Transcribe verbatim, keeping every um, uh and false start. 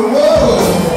roll.